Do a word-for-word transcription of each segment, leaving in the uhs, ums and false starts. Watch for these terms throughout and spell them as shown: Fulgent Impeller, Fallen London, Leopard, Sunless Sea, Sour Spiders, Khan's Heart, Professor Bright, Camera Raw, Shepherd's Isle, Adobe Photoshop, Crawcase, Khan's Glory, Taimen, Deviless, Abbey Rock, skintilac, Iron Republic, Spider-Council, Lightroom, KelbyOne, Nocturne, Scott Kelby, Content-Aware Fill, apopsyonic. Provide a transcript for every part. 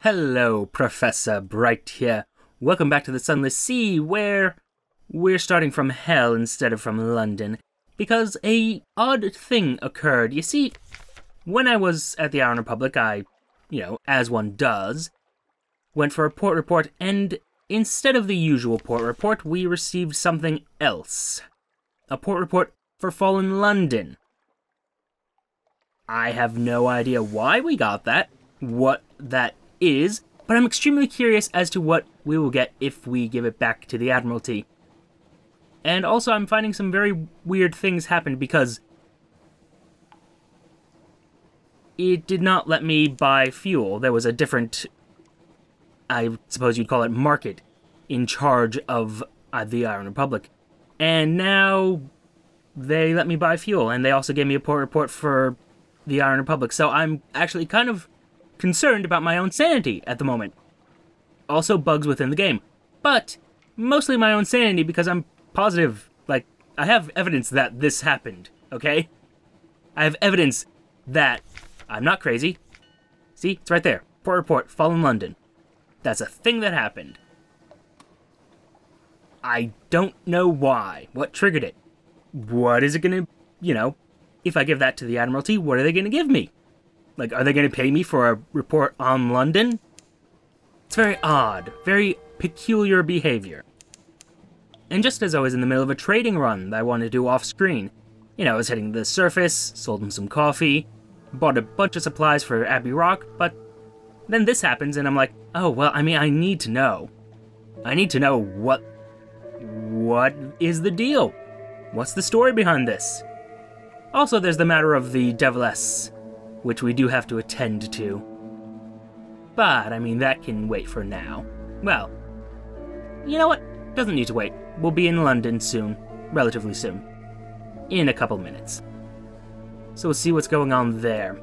Hello, Professor Bright here. Welcome back to the Sunless Sea, where we're starting from hell instead of from London, because a odd thing occurred. You see, when I was at the Iron Republic, I, you know, as one does, went for a port report, and instead of the usual port report, we received something else. A port report for Fallen London. I have no idea why we got that, what that is. is, but I'm extremely curious as to what we will get if we give it back to the Admiralty. And also, I'm finding some very weird things happen because it did not let me buy fuel. There was a different, I suppose you'd call it, market in charge of uh, the Iron Republic. And now they let me buy fuel, and they also gave me a port report for the Iron Republic. So I'm actually kind of concerned about my own sanity at the moment. Also bugs within the game. But mostly my own sanity because I'm positive, like, I have evidence that this happened, okay? I have evidence that I'm not crazy. See, it's right there. Port report, Fallen London. That's a thing that happened. I don't know why. What triggered it? What is it gonna, you know, if I give that to the Admiralty, what are they gonna give me? Like, are they going to pay me for a report on London? It's very odd. Very peculiar behavior. And just as I was in the middle of a trading run that I wanted to do off-screen, you know, I was hitting the surface, sold him some coffee, bought a bunch of supplies for Abbey Rock, but then this happens and I'm like, oh, well, I mean, I need to know. I need to know what... what is the deal? What's the story behind this? Also, there's the matter of the Deviless, which we do have to attend to. But, I mean, that can wait for now. Well, you know what? Doesn't need to wait. We'll be in London soon. Relatively soon. In a couple minutes. So we'll see what's going on there.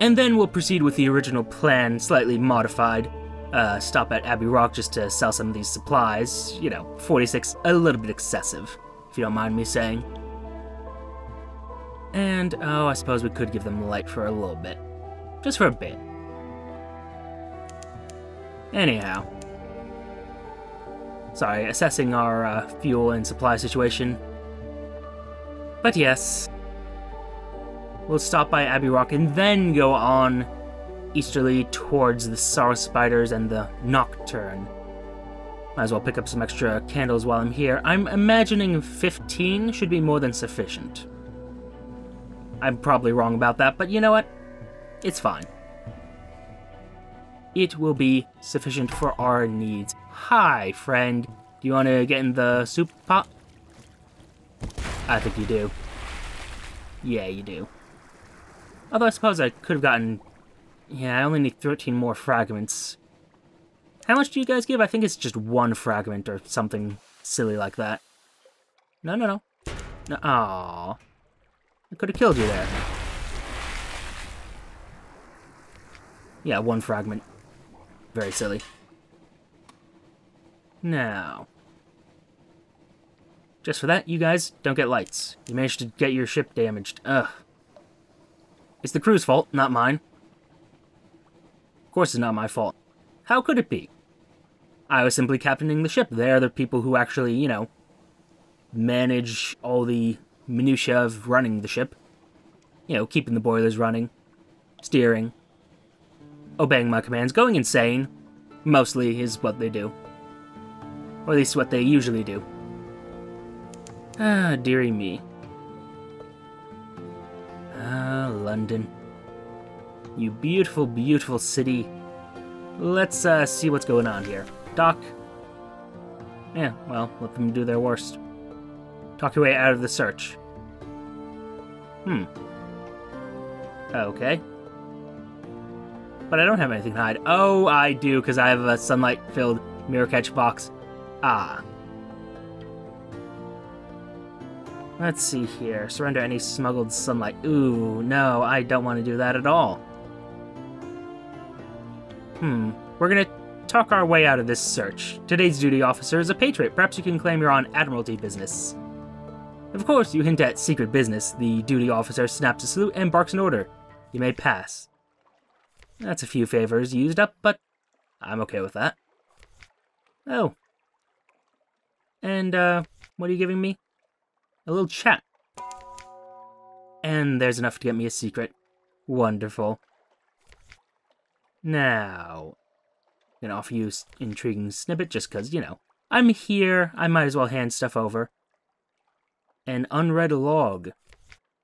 And then we'll proceed with the original plan, slightly modified. Uh, stop at Abbey Rock just to sell some of these supplies. You know, forty-six, a little bit excessive, if you don't mind me saying. And, oh, I suppose we could give them light for a little bit. Just for a bit. Anyhow. Sorry, assessing our uh, fuel and supply situation. But yes. We'll stop by Abbey Rock and then go on easterly towards the Sour Spiders and the Nocturne. Might as well pick up some extra candles while I'm here. I'm imagining fifteen should be more than sufficient. I'm probably wrong about that, but you know what? It's fine. It will be sufficient for our needs. Hi, friend. Do you want to get in the soup pot? I think you do. Yeah, you do. Although I suppose I could have gotten... Yeah, I only need thirteen more fragments. How much do you guys give? I think it's just one fragment or something silly like that. No, no, no. No, aww. I could have killed you there. Yeah, one fragment. Very silly. Now. Just for that, you guys don't get lights. You managed to get your ship damaged. Ugh. It's the crew's fault, not mine. Of course it's not my fault. How could it be? I was simply captaining the ship. They're the people who actually, you know, manage all the minutiae of running the ship. You know, keeping the boilers running, steering, obeying my commands, going insane, mostly is what they do. Or at least what they usually do. Ah, dearie me. Ah, London. You beautiful, beautiful city. Let's uh, see what's going on here. Doc. Yeah, well, let them do their worst. Talk your way out of the search. Hmm. Okay. But I don't have anything to hide. Oh, I do, because I have a sunlight-filled mirror catch box. Ah. Let's see here. Surrender any smuggled sunlight. Ooh, no, I don't want to do that at all. Hmm. We're going to talk our way out of this search. Today's duty officer is a patriot. Perhaps you can claim you're on Admiralty business. Of course, you hint at secret business. The duty officer snaps a salute and barks an order. You may pass. That's a few favors used up, but I'm okay with that. Oh. And, uh, what are you giving me? A little chat. And there's enough to get me a secret. Wonderful. Now, I'm gonna offer you an intriguing snippet just because, you know, I'm here, I might as well hand stuff over. An unread log.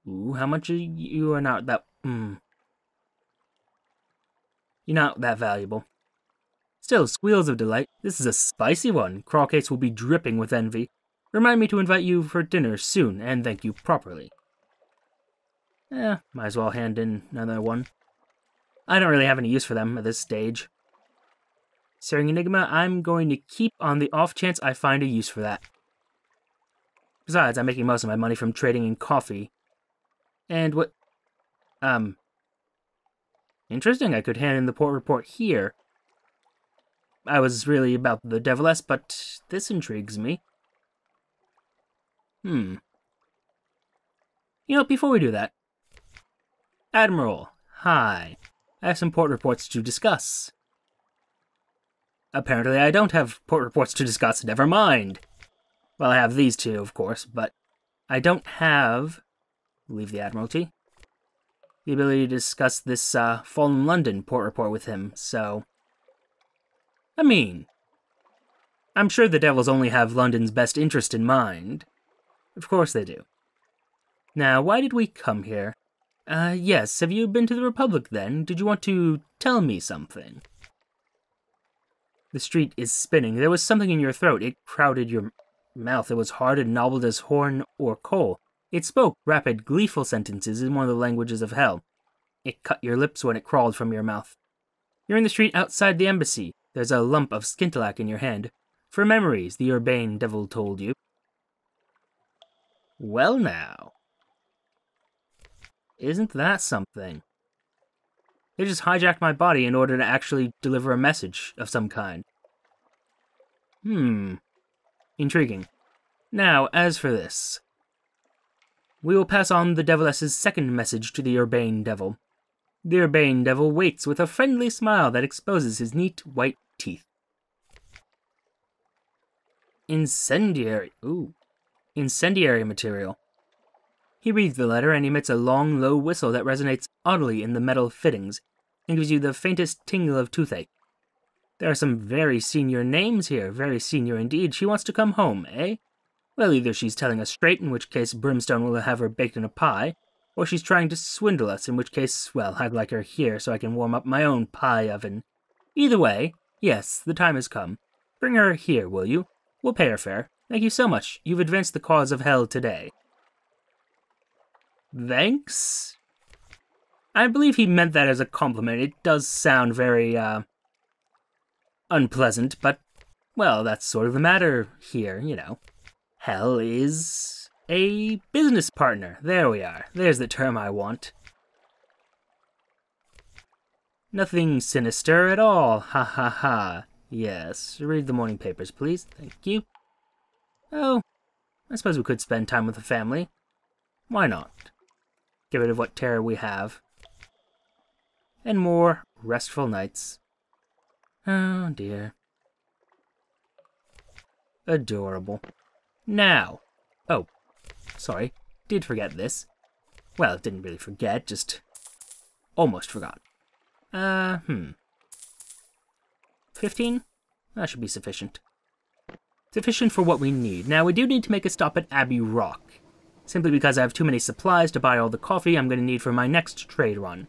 Ooh, how much are you, you are not that, mm. You're not that valuable. Still, squeals of delight. This is a spicy one. Crawcase will be dripping with envy. Remind me to invite you for dinner soon, and thank you properly. Eh, might as well hand in another one. I don't really have any use for them at this stage. Searing Enigma, I'm going to keep on the off chance I find a use for that. Besides, I'm making most of my money from trading in coffee. And what... Um... Interesting, I could hand in the port report here. I was really about the Deviless, but this intrigues me. Hmm. You know, before we do that... Admiral, hi. I have some port reports to discuss. Apparently I don't have port reports to discuss, never mind. Well, I have these two, of course, but I don't have, leave the Admiralty, the ability to discuss this uh, Fallen London port report with him, so... I mean, I'm sure the devils only have London's best interest in mind. Of course they do. Now, why did we come here? Uh, yes, have you been to the Republic then? Did you want to tell me something? The street is spinning. There was something in your throat. It crowded your mouth. It was hard and gnarled as horn or coal. It spoke rapid, gleeful sentences in one of the languages of hell. It cut your lips when it crawled from your mouth. You're in the street outside the embassy. There's a lump of skintilac in your hand. For memories, the urbane devil told you. Well now. Isn't that something? They just hijacked my body in order to actually deliver a message of some kind. Hmm. Intriguing. Now, as for this. We will pass on the Deviless's second message to the Urbane Devil. The Urbane Devil waits with a friendly smile that exposes his neat white teeth. Incendiary. Ooh. Incendiary material. He reads the letter and emits a long, low whistle that resonates oddly in the metal fittings and gives you the faintest tingle of toothache. There are some very senior names here, very senior indeed. She wants to come home, eh? Well, either she's telling us straight, in which case Brimstone will have her baked in a pie, or she's trying to swindle us, in which case, well, I'd like her here so I can warm up my own pie oven. Either way, yes, the time has come. Bring her here, will you? We'll pay her fare. Thank you so much. You've advanced the cause of hell today. Thanks? I believe he meant that as a compliment. It does sound very, uh, unpleasant, but, well, that's sort of the matter here, you know. Hell is a business partner. There we are. There's the term I want. Nothing sinister at all. Ha ha ha. Yes. Read the morning papers, please. Thank you. Oh, I suppose we could spend time with the family. Why not? Get rid of what terror we have. And more restful nights. Oh dear. Adorable. Now. Oh, sorry. Did forget this. Well, didn't really forget, just almost forgot. Uh, hmm. fifteen? That should be sufficient. Sufficient for what we need. Now, we do need to make a stop at Abbey Rock. Simply because I have too many supplies to buy all the coffee I'm going to need for my next trade run.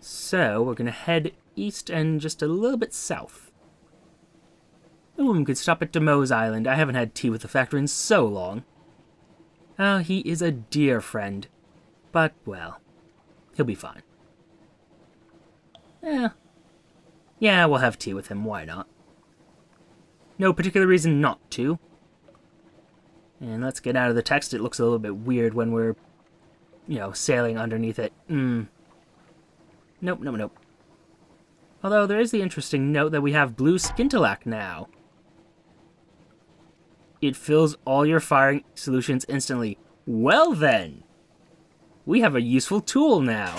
So, we're going to head east and just a little bit south. Ooh, we could stop at Demo's Island. I haven't had tea with the Factor in so long. Ah, uh, he is a dear friend. But, well, he'll be fine. Yeah. Yeah, we'll have tea with him, why not? No particular reason not to. And let's get out of the text. It looks a little bit weird when we're, you know, sailing underneath it. Mm. Nope, nope, nope. Although there is the interesting note that we have blue skintilac now. It fills all your firing solutions instantly. Well then! We have a useful tool now.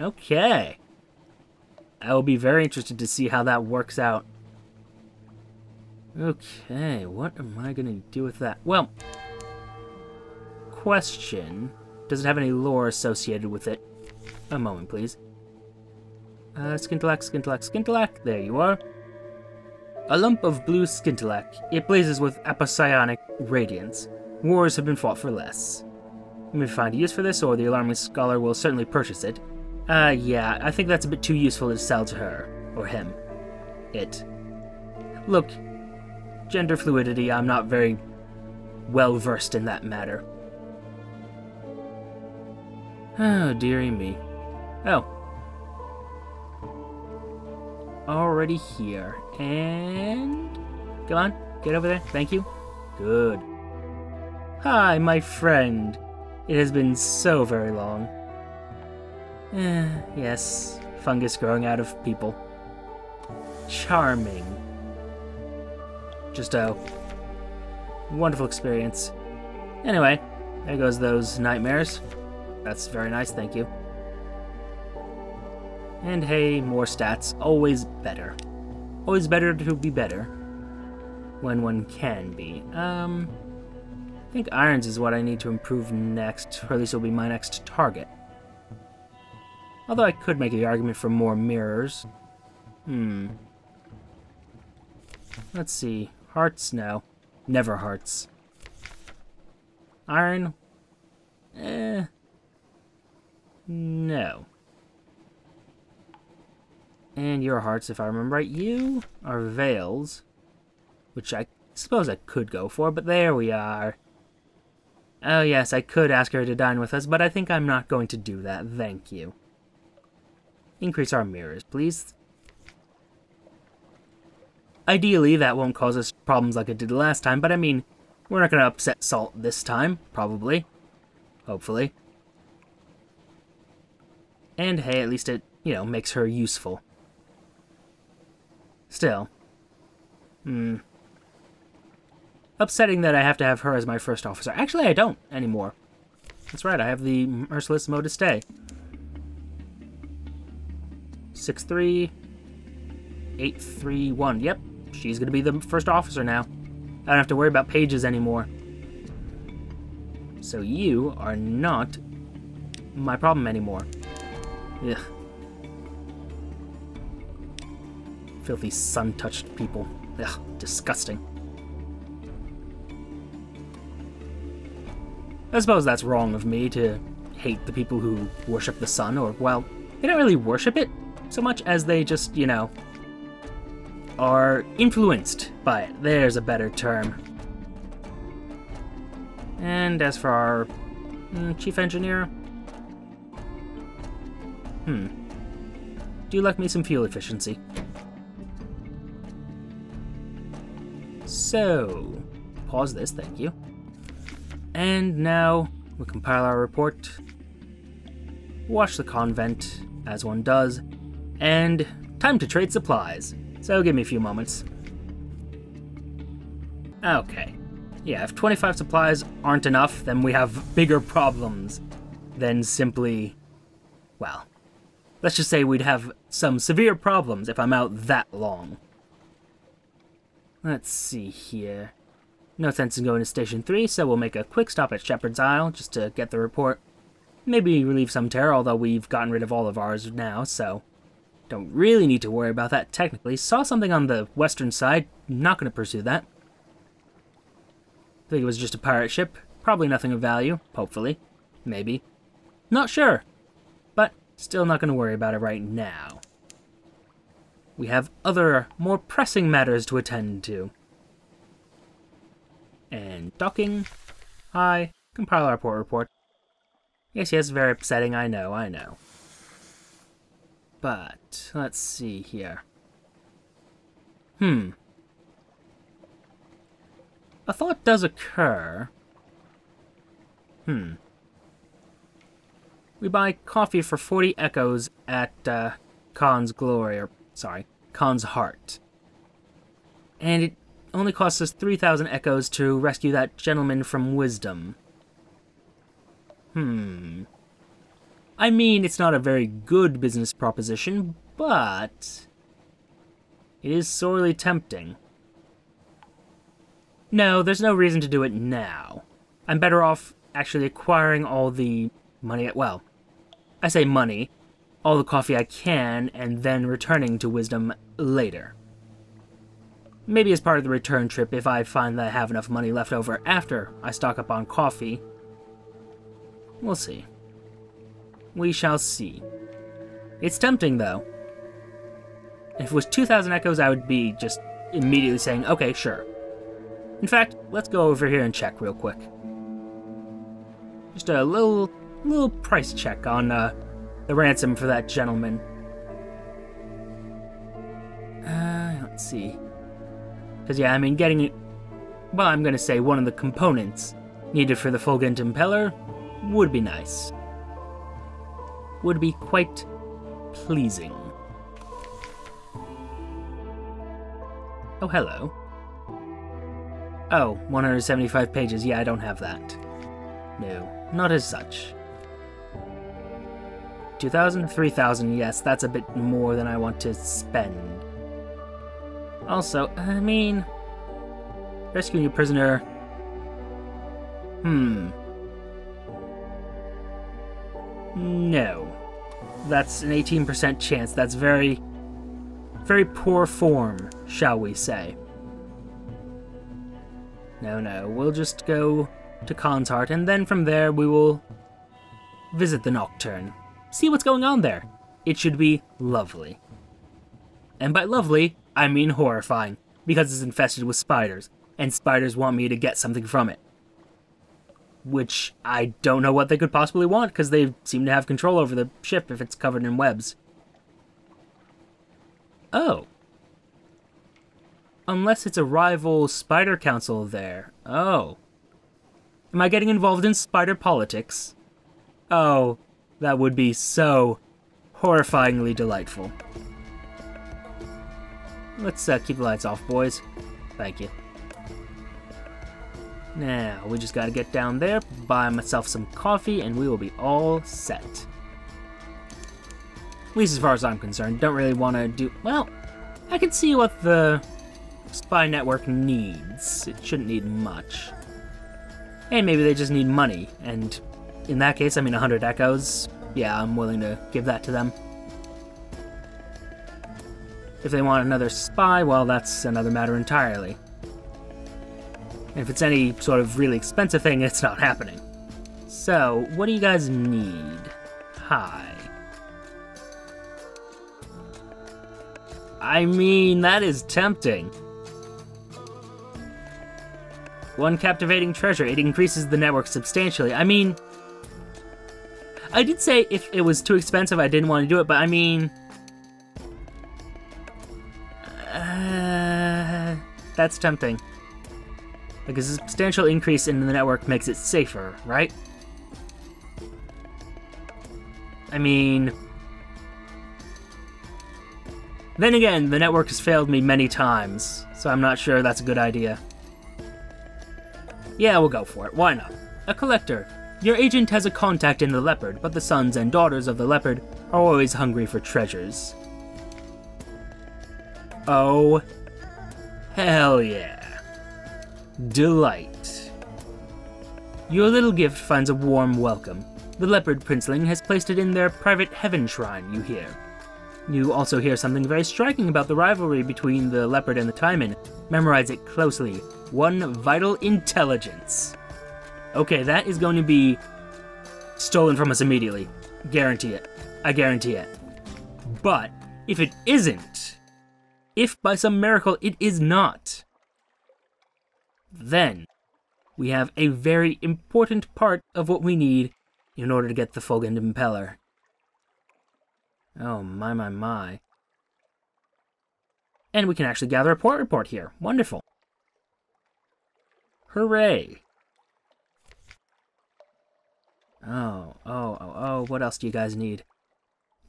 Okay. I will be very interested to see how that works out. Okay, what am I going to do with that? Well, question. Does it have any lore associated with it? A moment, please. Uh, skintilac, skintilac, skintilac. There you are. A lump of blue skintilac. It blazes with apopsyonic radiance. Wars have been fought for less. You may find a use for this, or the alarming scholar will certainly purchase it. Uh, yeah, I think that's a bit too useful to sell to her. Or him. It. Look, gender fluidity, I'm not very well versed in that matter. Oh, dearie me. Oh. Already here. And... come on, get over there. Thank you. Good. Hi, my friend. It has been so very long. Eh, yes, fungus growing out of people. Charming. Just a wonderful experience. Anyway, there goes those nightmares. That's very nice, thank you. And hey, more stats. Always better. Always better to be better. When one can be. Um, I think irons is what I need to improve next, or at least it'll be my next target. Although I could make the argument for more mirrors. Hmm. Let's see. Hearts? No. Never hearts. Iron? Eh. No. And your hearts, if I remember right. You are veils. Which I suppose I could go for, but there we are. Oh yes, I could ask her to dine with us, but I think I'm not going to do that. Thank you. Increase our mirrors, please. Ideally, that won't cause us problems like it did last time, but I mean, we're not going to upset Salt this time, probably. Hopefully. And hey, at least it, you know, makes her useful. Still. Hmm. Upsetting that I have to have her as my first officer. Actually, I don't anymore. That's right, I have the Merciless Mode to stay. six three, eight three one. Yep, she's going to be the first officer now. I don't have to worry about pages anymore. So you are not my problem anymore. Ugh. Filthy sun-touched people. Ugh, disgusting. I suppose that's wrong of me to hate the people who worship the sun, or, well, they don't really worship it so much as they just, you know, are influenced by it. There's a better term. And as for our mm, chief engineer... Hmm. Do you like me some fuel efficiency? So, pause this, thank you. And now we compile our report. Watch the convent, as one does. And time to trade supplies. So give me a few moments. Okay. Yeah, if twenty-five supplies aren't enough, then we have bigger problems than simply... well, let's just say we'd have some severe problems if I'm out that long. Let's see here. No sense in going to Station three, so we'll make a quick stop at Shepherd's Isle just to get the report. Maybe relieve some terror, although we've gotten rid of all of ours now, so... don't really need to worry about that technically. Saw something on the western side. Not going to pursue that. I think it was just a pirate ship. Probably nothing of value. Hopefully. Maybe. Not sure. But still not going to worry about it right now. We have other, more pressing matters to attend to. And docking. Hi. Compile our port report. Yes, yes, very upsetting. I know, I know. But, let's see here. Hmm. A thought does occur. Hmm. We buy coffee for forty echoes at uh, Khan's Glory, or, sorry, Khan's Heart. And it only costs us three thousand echoes to rescue that gentleman from Wisdom. Hmm. I mean, it's not a very good business proposition, but it is sorely tempting. No, there's no reason to do it now. I'm better off actually acquiring all the money, well, I say money, all the coffee I can, and then returning to Wisdom later. Maybe as part of the return trip if I find that I have enough money left over after I stock up on coffee. We'll see. We shall see. It's tempting, though. If it was two thousand echoes, I would be just immediately saying, okay, sure. In fact, let's go over here and check real quick. Just a little little price check on uh, the ransom for that gentleman. Uh, let's see. Because, yeah, I mean, getting it... Well, I'm going to say one of the components needed for the Fulgent Impeller would be nice. Would be quite pleasing. Oh, hello. Oh, one hundred seventy-five pages. Yeah, I don't have that. No, not as such. two thousand? three thousand, yes, that's a bit more than I want to spend. Also, I mean... Rescuing a prisoner... Hmm... No. That's an eighteen percent chance. That's very... very poor form, shall we say. No, no. We'll just go to Khan's Heart, and then from there we will... visit the Nocturne. See what's going on there. It should be lovely. And by lovely... I mean horrifying, because it's infested with spiders, and spiders want me to get something from it. Which, I don't know what they could possibly want, because they seem to have control over the ship if it's covered in webs. Oh. Unless it's a rival spider council there. Oh. Am I getting involved in spider politics? Oh, that would be so horrifyingly delightful. Let's uh, keep the lights off, boys. Thank you. Now, we just gotta get down there, buy myself some coffee, and we will be all set. At least as far as I'm concerned. Don't really want to do... Well, I can see what the spy network needs. It shouldn't need much. And maybe they just need money. And in that case, I mean, one hundred echoes. Yeah, I'm willing to give that to them. If they want another spy, well, that's another matter entirely. And if it's any sort of really expensive thing, it's not happening. So, what do you guys need? Hi. I mean, that is tempting. One captivating treasure. It increases the network substantially. I mean... I did say if it was too expensive, I didn't want to do it, but I mean... That's tempting. Like, a substantial increase in the network makes it safer, right? I mean... Then again, the network has failed me many times, so I'm not sure that's a good idea. Yeah, we'll go for it. Why not? A collector. Your agent has a contact in the Leopard, but the sons and daughters of the Leopard are always hungry for treasures. Oh... Hell yeah. Delight. Your little gift finds a warm welcome. The Leopard Princeling has placed it in their private heaven shrine, you hear. You also hear something very striking about the rivalry between the Leopard and the Taimen. Memorize it closely. One vital intelligence. Okay, that is going to be stolen from us immediately. Guarantee it. I guarantee it. But if it isn't... If by some miracle it is not, then we have a very important part of what we need in order to get the Fulgent Impeller. Oh, my, my, my. And we can actually gather a port report here. Wonderful. Hooray. Oh, oh, oh, oh, what else do you guys need?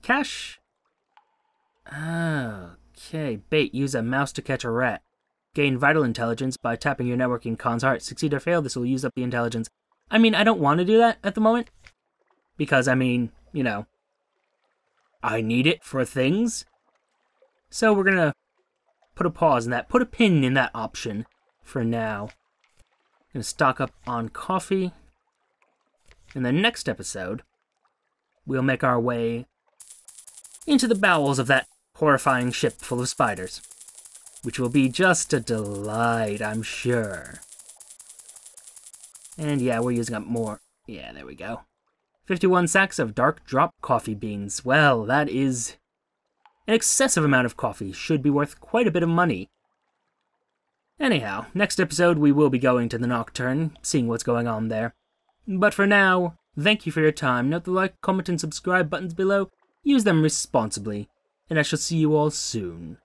Cash? Oh, okay, bait. Use a mouse to catch a rat. Gain vital intelligence by tapping your network in Khan's Heart. Succeed or fail, this will use up the intelligence. I mean, I don't want to do that at the moment. Because, I mean, you know, I need it for things. So we're going to put a pause in that. Put a pin in that option for now. I'm going to stock up on coffee. In the next episode, we'll make our way into the bowels of that horrifying ship full of spiders, which will be just a delight, I'm sure. And yeah, we're using up more. Yeah, there we go. fifty-one sacks of dark drop coffee beans. Well, that is an excessive amount of coffee. Should be worth quite a bit of money. Anyhow, next episode we will be going to the Nocturne, seeing what's going on there. But for now, thank you for your time. Note the like, comment, and subscribe buttons below. Use them responsibly, and I shall see you all soon.